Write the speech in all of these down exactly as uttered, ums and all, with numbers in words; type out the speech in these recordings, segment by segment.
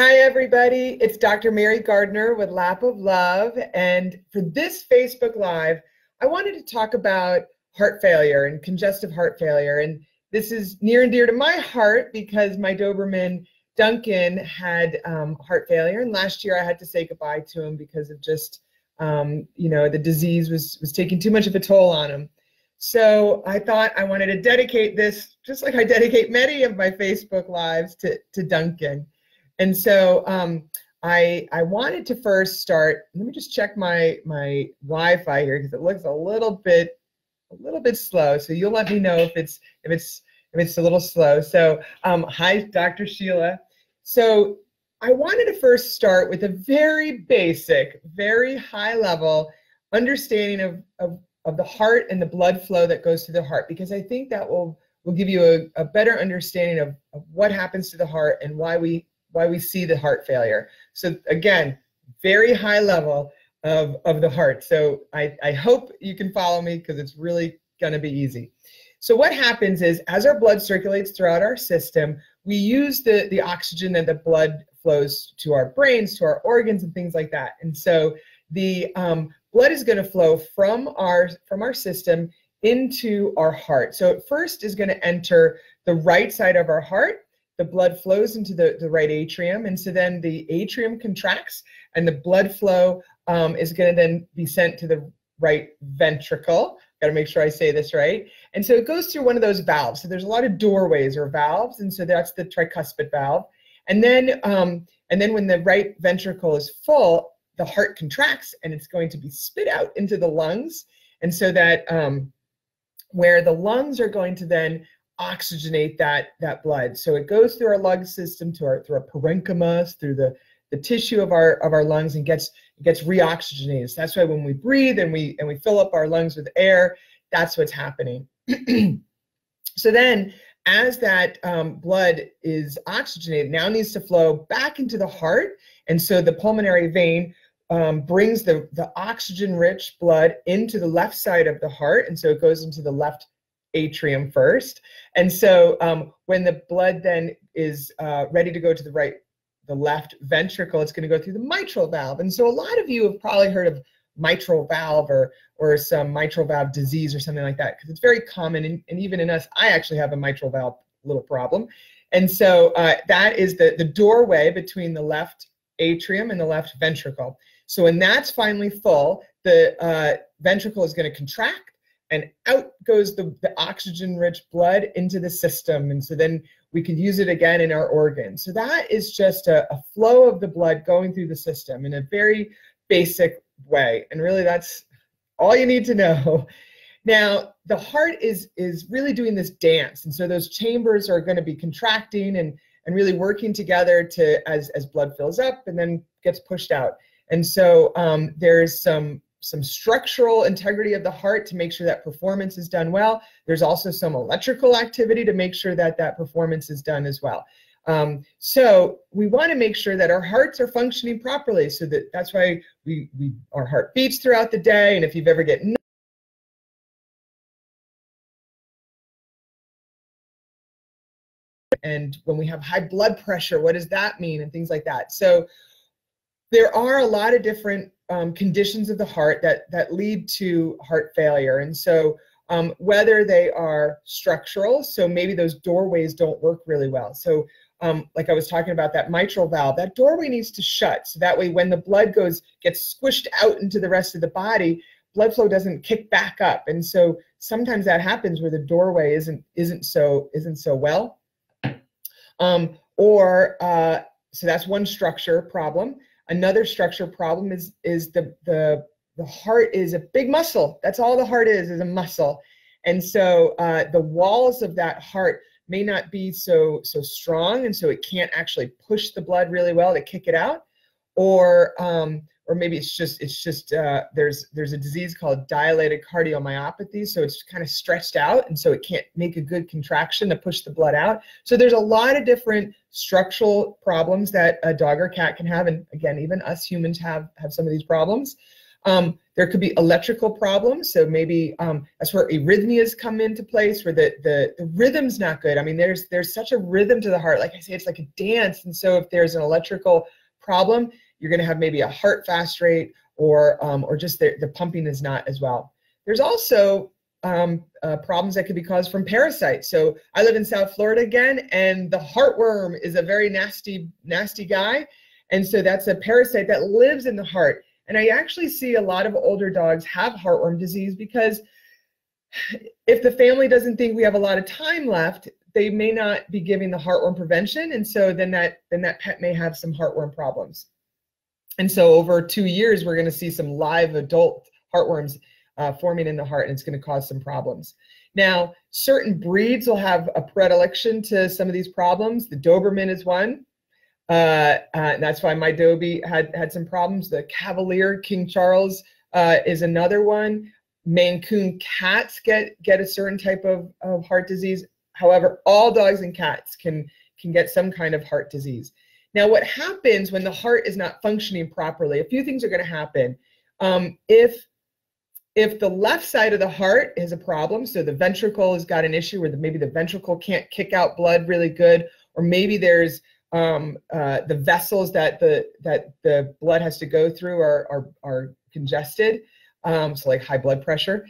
Hi, everybody. It's Doctor Mary Gardner with Lap of Love. And for this Facebook Live, I wanted to talk about heart failure and congestive heart failure. And this is near and dear to my heart because my Doberman, Duncan, had um, heart failure. And last year, I had to say goodbye to him because of just, um, you know, the disease was, was taking too much of a toll on him. So I thought I wanted to dedicate this, just like I dedicate many of my Facebook Lives, to, to Duncan. And so um, I, I wanted to first start, let me just check my, my Wi-Fi here because it looks a little bit, a little bit slow. So you'll let me know if it's, if it's, if it's a little slow. So um, hi, Doctor Sheila. So I wanted to first start with a very basic, very high level understanding of, of, of the heart and the blood flow that goes through the heart, because I think that will, will give you a, a better understanding of, of what happens to the heart and why we why we see the heart failure. So again, very high level of, of the heart. So I, I hope you can follow me because it's really going to be easy. So what happens is as our blood circulates throughout our system, we use the, the oxygen that the blood flows to our brains, to our organs and things like that. And so the um, blood is going to flow from our, from our system into our heart. So it first is going to enter the right side of our heart. The blood flows into the, the right atrium, and so then the atrium contracts, and the blood flow um, is going to then be sent to the right ventricle. Got to make sure I say this right. And so it goes through one of those valves. So there's a lot of doorways or valves, and so that's the tricuspid valve. And then, um, and then when the right ventricle is full, the heart contracts, and it's going to be spit out into the lungs, and so that um, where the lungs are going to then oxygenate that, that blood. So it goes through our lung system, to our, through our parenchymas, through the, the tissue of our, of our lungs, and gets, gets reoxygenated. So that's why when we breathe and we, and we fill up our lungs with air, that's what's happening. So then as that um, blood is oxygenated, now needs to flow back into the heart. And so the pulmonary vein um, brings the, the oxygen-rich blood into the left side of the heart. And so it goes into the left atrium first. And so um, when the blood then is uh, ready to go to the right, the left ventricle, it's going to go through the mitral valve. And so a lot of you have probably heard of mitral valve or, or some mitral valve disease or something like that, because it's very common. And, and even in us, I actually have a mitral valve little problem. And so uh, that is the, the doorway between the left atrium and the left ventricle. So when that's finally full, the uh, ventricle is going to contract, and out goes the, the oxygen-rich blood into the system. And so then we can use it again in our organs. So that is just a, a flow of the blood going through the system in a very basic way. And really, that's all you need to know. Now, the heart is, is really doing this dance. And so those chambers are going to be contracting and, and really working together to as, as blood fills up and then gets pushed out. And so um, there's some... some structural integrity of the heart to make sure that performance is done well. There's also some electrical activity to make sure that that performance is done as well. Um, so we want to make sure that our hearts are functioning properly. So that, that's why we, we our heart beats throughout the day. And if you've ever get and when we have high blood pressure, what does that mean and things like that. So there are a lot of different Um, conditions of the heart that, that lead to heart failure. And so um, whether they are structural, so maybe those doorways don't work really well. So um, like I was talking about that mitral valve, that doorway needs to shut. So that way when the blood goes, gets squished out into the rest of the body, blood flow doesn't kick back up. And so sometimes that happens where the doorway isn't, isn't, so, isn't so well. Um, or uh, so that's one structure problem. Another structure problem is, is the, the, the heart is a big muscle. That's all the heart is, is a muscle. And so uh, the walls of that heart may not be so, so strong, and so it can't actually push the blood really well to kick it out. Or, um, or maybe it's just, it's just uh, there's, there's a disease called dilated cardiomyopathy, so it's kind of stretched out, and so it can't make a good contraction to push the blood out. So there's a lot of different structural problems that a dog or cat can have, and again, even us humans have, have some of these problems. Um, there could be electrical problems. So maybe um, that's where arrhythmias come into place, where the, the, the rhythm's not good. I mean, there's, there's such a rhythm to the heart. Like I say, it's like a dance. And so if there's an electrical problem, you're going to have maybe a heart fast rate, or, um, or just the, the pumping is not as well. There's also um, uh, problems that could be caused from parasites. So I live in South Florida again, and the heartworm is a very nasty, nasty guy. And so that's a parasite that lives in the heart. And I actually see a lot of older dogs have heartworm disease because if the family doesn't think we have a lot of time left, they may not be giving the heartworm prevention. And so then that, then that pet may have some heartworm problems. And so over two years, we're going to see some live adult heartworms uh, forming in the heart, and it's going to cause some problems. Now, certain breeds will have a predilection to some of these problems. The Doberman is one. Uh, uh, that's why my Dobie had, had some problems. The Cavalier King Charles uh, is another one. Maine Coon cats get, get a certain type of, of heart disease. However, all dogs and cats can, can get some kind of heart disease. Now, what happens when the heart is not functioning properly? A few things are going to happen. Um, if, if the left side of the heart is a problem, so the ventricle has got an issue where the, maybe the ventricle can't kick out blood really good, or maybe there's Um, uh, the vessels that the that the blood has to go through are are, are congested, um, so like high blood pressure.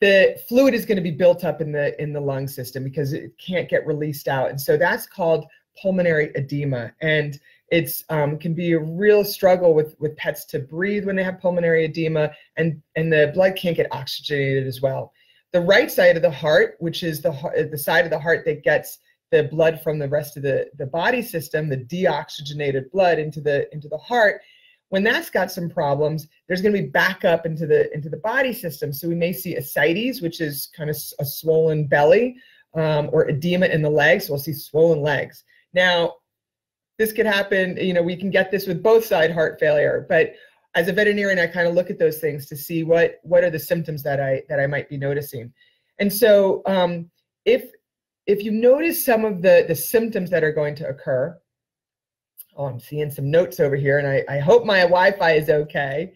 The fluid is going to be built up in the in the lung system because it can't get released out, and so that's called pulmonary edema. And it's um, can be a real struggle with with pets to breathe when they have pulmonary edema, and and the blood can't get oxygenated as well. The right side of the heart, which is the the side of the heart that gets the blood from the rest of the, the body system, the deoxygenated blood into the into the heart, when that's got some problems, there's going to be backup into the into the body system. So we may see ascites, which is kind of a swollen belly, um, or edema in the legs. So we'll see swollen legs. Now, this could happen. You know, we can get this with both side heart failure. But as a veterinarian, I kind of look at those things to see what what are the symptoms that I that I might be noticing. And so um, if If you notice some of the, the symptoms that are going to occur, oh, I'm seeing some notes over here, and I, I hope my Wi-Fi is okay.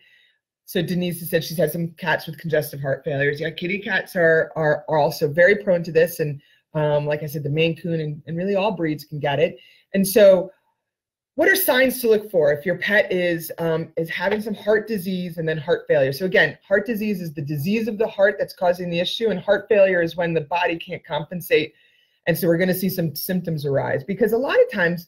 So Denise has said she's had some cats with congestive heart failures. Yeah, kitty cats are, are, are also very prone to this, and um, like I said, the Maine Coon and, and really all breeds can get it. And so what are signs to look for if your pet is, um, is having some heart disease and then heart failure? So again, heart disease is the disease of the heart that's causing the issue, and heart failure is when the body can't compensate. And so we're going to see some symptoms arise, because a lot of times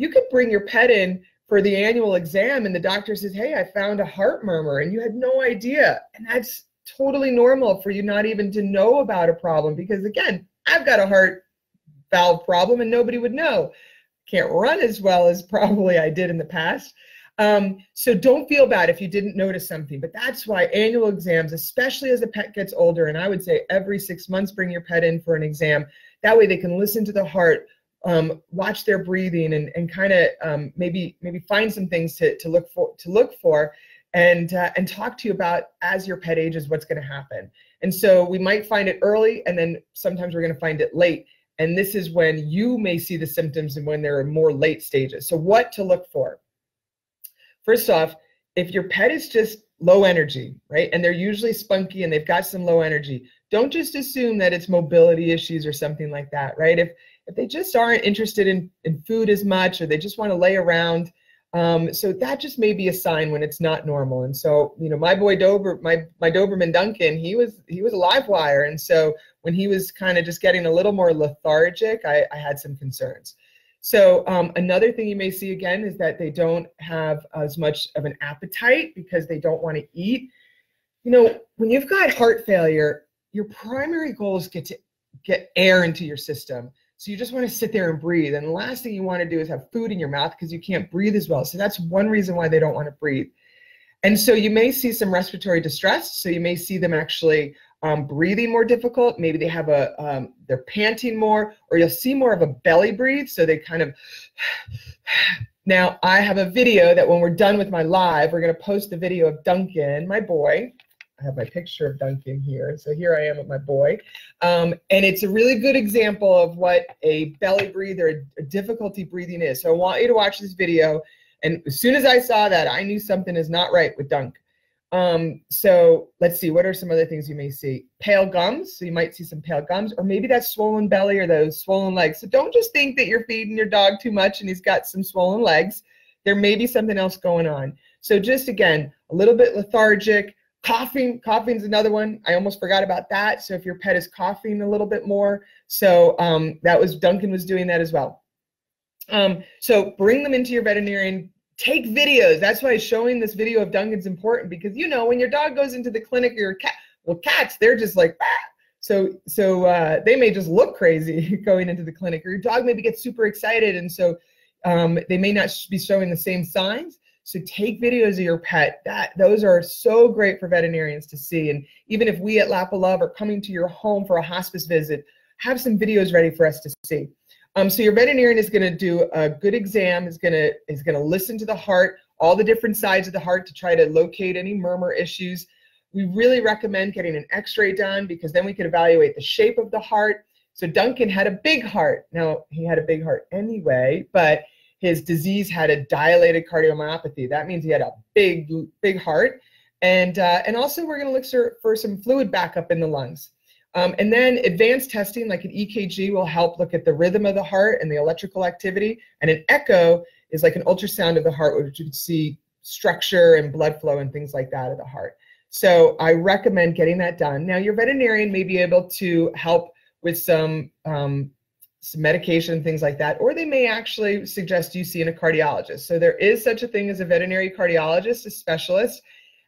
you could bring your pet in for the annual exam and the doctor says, hey, I found a heart murmur, and you had no idea. And that's totally normal for you not even to know about a problem, because again, I've got a heart valve problem and nobody would know. Can't run as well as probably I did in the past. Um, so don't feel bad if you didn't notice something, but that's why annual exams, especially as the pet gets older, and I would say every six months, bring your pet in for an exam. That way they can listen to the heart, um, watch their breathing, and, and kind of um, maybe maybe find some things to, to look for to look for, and uh, and talk to you about as your pet ages what's going to happen. And so we might find it early, and then sometimes we're going to find it late. And this is when you may see the symptoms and when there are more late stages. So what to look for? First off, if your pet is just low energy, right, and they're usually spunky and they've got some low energy, don't just assume that it's mobility issues or something like that, right? If if they just aren't interested in, in food as much, or they just want to lay around, um, so that just may be a sign when it's not normal. And so, you know, my boy Dober, my my Doberman Duncan, he was he was a live wire, and so when he was kind of just getting a little more lethargic, I, I had some concerns. So um, another thing you may see again is that they don't have as much of an appetite because they don't want to eat. You know, when you've got heart failure, your primary goal is get to get air into your system. So you just want to sit there and breathe. And the last thing you want to do is have food in your mouth because you can't breathe as well. So that's one reason why they don't want to breathe. And so you may see some respiratory distress. So you may see them actually um, breathing more difficult. Maybe they have a, um, they're panting more, or you'll see more of a belly breathe. So they kind of, now I have a video that when we're done with my live, we're going to post the video of Duncan, my boy. I have my picture of Duncan here. So here I am with my boy. Um, and it's a really good example of what a belly breathe or a difficulty breathing is. So I want you to watch this video. And as soon as I saw that, I knew something is not right with Dunk. Um, so let's see, what are some other things you may see? Pale gums. So you might see some pale gums, or maybe that swollen belly or those swollen legs. So don't just think that you're feeding your dog too much and he's got some swollen legs. There may be something else going on. So just again, a little bit lethargic, coughing. Coughing's another one. I almost forgot about that. So if your pet is coughing a little bit more, so um, that was, Duncan was doing that as well. Um, so bring them into your veterinarian. Take videos. That's why showing this video of Duncan's important, because you know when your dog goes into the clinic or your cat, well, cats, they're just like, ah. so so uh, they may just look crazy going into the clinic, or your dog maybe gets super excited, and so um, they may not be showing the same signs. So take videos of your pet. That those are so great for veterinarians to see, and even if we at Lap of Love are coming to your home for a hospice visit, have some videos ready for us to see. Um, so your veterinarian is going to do a good exam, is going to is going to listen to the heart, all the different sides of the heart to try to locate any murmur issues. We really recommend getting an x-ray done, because then we can evaluate the shape of the heart. So Duncan had a big heart. Now, he had a big heart anyway, but his disease had a dilated cardiomyopathy. That means he had a big, big heart. And, uh, and also we're going to look for, for some fluid backup in the lungs. Um, and then advanced testing like an E K G will help look at the rhythm of the heart and the electrical activity. And an echo is like an ultrasound of the heart, where you can see structure and blood flow and things like that of the heart. So I recommend getting that done. Now your veterinarian may be able to help with some, um, some medication, things like that, or they may actually suggest you seeing a cardiologist. So there is such a thing as a veterinary cardiologist, a specialist.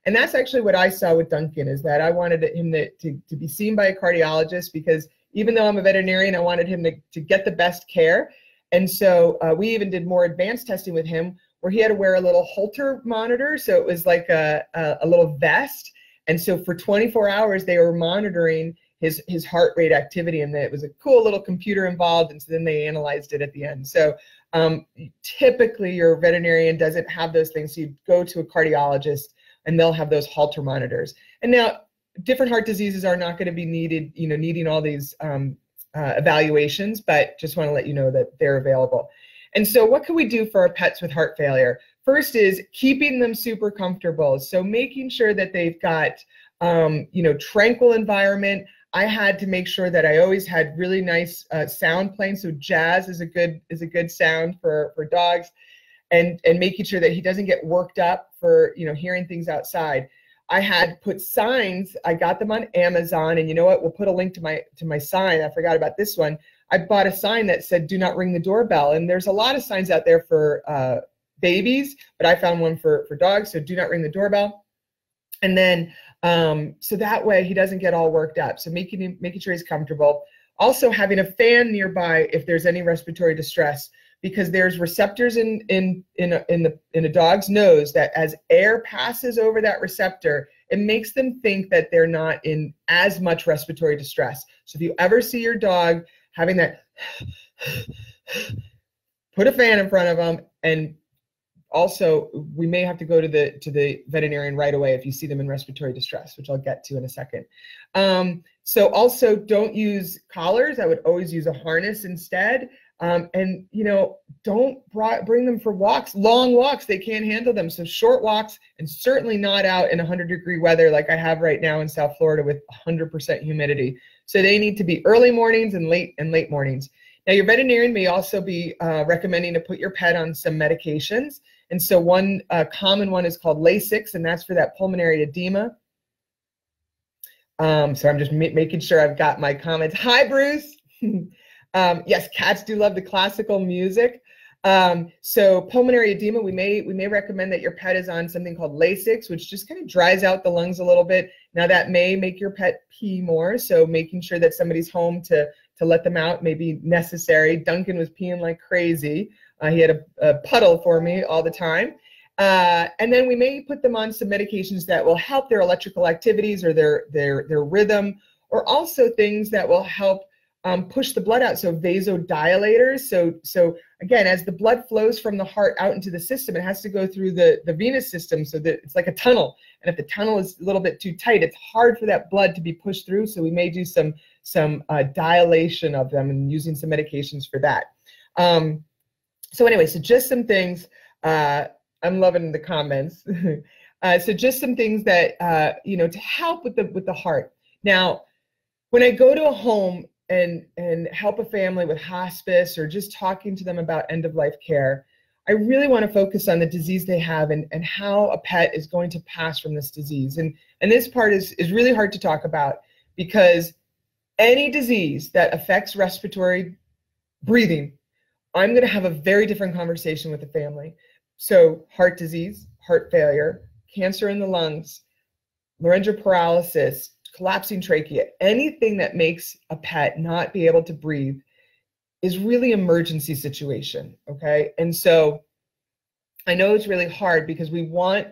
And that's actually what I saw with Duncan, is that I wanted him to, to, to be seen by a cardiologist, because even though I'm a veterinarian, I wanted him to, to get the best care. And so uh, we even did more advanced testing with him, where he had to wear a little Holter monitor. So it was like a, a, a little vest. And so for twenty-four hours, they were monitoring his, his heart rate activity, and it was a cool little computer involved. And so then they analyzed it at the end. So um, typically your veterinarian doesn't have those things. So you go to a cardiologist, and they'll have those Holter monitors. And now, different heart diseases are not going to be needed, you know, needing all these um, uh, evaluations, but just want to let you know that they're available. And so what can we do for our pets with heart failure? First is keeping them super comfortable. So making sure that they've got, um, you know, tranquil environment. I had to make sure that I always had really nice uh, sound playing. So jazz is a good, is a good sound for, for dogs. And, and making sure that he doesn't get worked up for, you know, hearing things outside. I had put signs, I got them on Amazon, and you know what, we'll put a link to my, to my sign. I forgot about this one. I bought a sign that said, do not ring the doorbell. And there's a lot of signs out there for uh, babies, but I found one for, for dogs, so do not ring the doorbell. And then, um, so that way he doesn't get all worked up. So making him, making sure he's comfortable. Also having a fan nearby if there's any respiratory distress, because there's receptors in, in, in, a, in, the, in a dog's nose that as air passes over that receptor, it makes them think that they're not in as much respiratory distress. So if you ever see your dog having that, put a fan in front of them. And also, we may have to go to the, to the veterinarian right away if you see them in respiratory distress, which I'll get to in a second. Um, so also, don't use collars. I would always use a harness instead. Um, and, you know, don't bring them for walks, long walks. They can't handle them. So short walks, and certainly not out in one hundred degree weather like I have right now in South Florida with one hundred percent humidity. So they need to be early mornings and late and late mornings. Now, your veterinarian may also be uh, recommending to put your pet on some medications. And so one uh, common one is called Lasix, and that's for that pulmonary edema. Um, so I'm just ma making sure I've got my comments. Hi, Bruce. Um, yes, cats do love the classical music. Um, so pulmonary edema, we may, we may recommend that your pet is on something called Lasix, which just kind of dries out the lungs a little bit. Now that may make your pet pee more, so making sure that somebody's home to, to let them out may be necessary. Duncan was peeing like crazy. Uh, he had a, a puddle for me all the time. Uh, and then we may put them on some medications that will help their electrical activities or their, their, their rhythm, or also things that will help Um, push the blood out, so vasodilators. So, so again, as the blood flows from the heart out into the system, it has to go through the, the venous system, so that it's like a tunnel. And if the tunnel is a little bit too tight, it's hard for that blood to be pushed through, so we may do some, some uh, dilation of them and using some medications for that. Um, so anyway, so just some things. Uh, I'm loving the comments. Uh, so just some things that, uh, you know, to help with the, with the heart. Now, when I go to a home and, and help a family with hospice or just talking to them about end-of-life care, I really want to focus on the disease they have and, and how a pet is going to pass from this disease. And, and this part is, is really hard to talk about, because any disease that affects respiratory breathing, I'm going to have a very different conversation with the family. So heart disease, heart failure, cancer in the lungs, laryngeal paralysis, collapsing trachea, anything that makes a pet not be able to breathe is really an emergency situation, okay? And so I know it's really hard, because we want,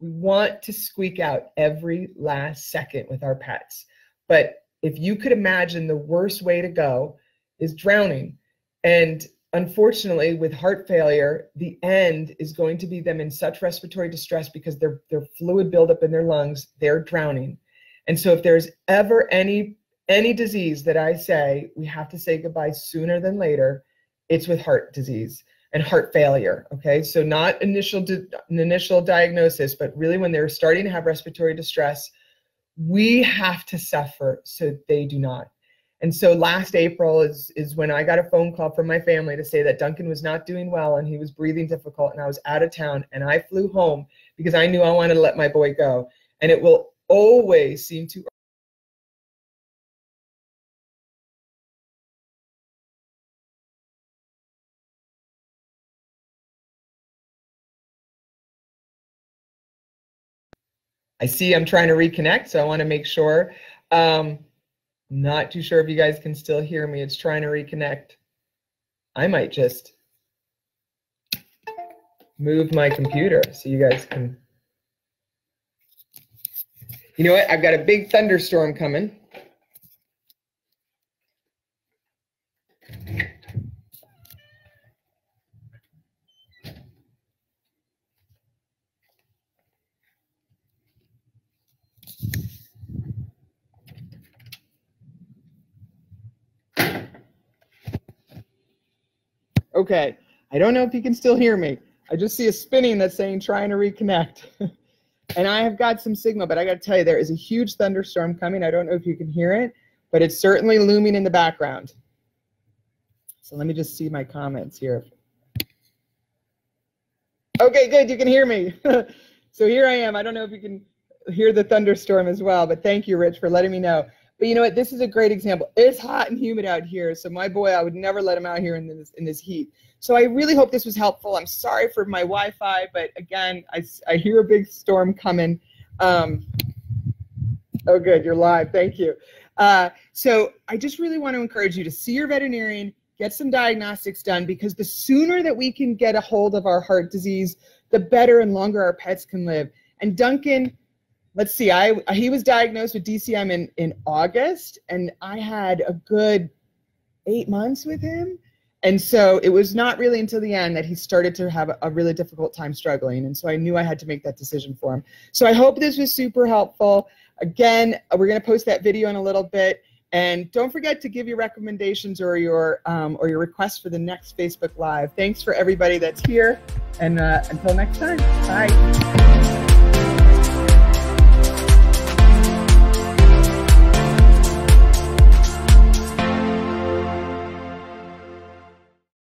we want to squeak out every last second with our pets. But if you could imagine, the worst way to go is drowning. And unfortunately, with heart failure, the end is going to be them in such respiratory distress because their, their fluid buildup in their lungs, they're drowning. And so if there's ever any Any disease that I say we have to say goodbye sooner than later, it's with heart disease and heart failure, okay? So not initial di initial diagnosis, but really when they're starting to have respiratory distress, we have to suffer so they do not. And so last April is, is when I got a phone call from my family to say that Duncan was not doing well and he was breathing difficult, and I was out of town, and I flew home because I knew I wanted to let my boy go. And it will always seem to I see I'm trying to reconnect, so I want to make sure. Um, not too sure if you guys can still hear me. It's trying to reconnect. I might just move my computer so you guys can. You know what? I've got a big thunderstorm coming. Okay, I don't know if you can still hear me. I just see a spinning that's saying trying to reconnect. And I have got some signal, but I gotta tell you, there is a huge thunderstorm coming. I don't know if you can hear it, but it's certainly looming in the background. So let me just see my comments here. Okay, good, you can hear me. So here I am. I don't know if you can hear the thunderstorm as well, but thank you, Rich, for letting me know. But you know what? This is a great example. It's hot and humid out here, so my boy, I would never let him out here in this in this heat. So I really hope this was helpful. I'm sorry for my Wi-Fi, but again, I, I hear a big storm coming. Um, oh, good, you're live. Thank you. Uh, so I just really want to encourage you to see your veterinarian, get some diagnostics done, because the sooner that we can get a hold of our heart disease, the better and longer our pets can live. And Duncan, let's see, I, he was diagnosed with D C M in, in August, and I had a good eight months with him. And so it was not really until the end that he started to have a really difficult time struggling. And so I knew I had to make that decision for him. So I hope this was super helpful. Again, we're going to post that video in a little bit. And don't forget to give your recommendations or your, um, or your requests for the next Facebook Live. Thanks for everybody that's here. And uh, until next time, bye.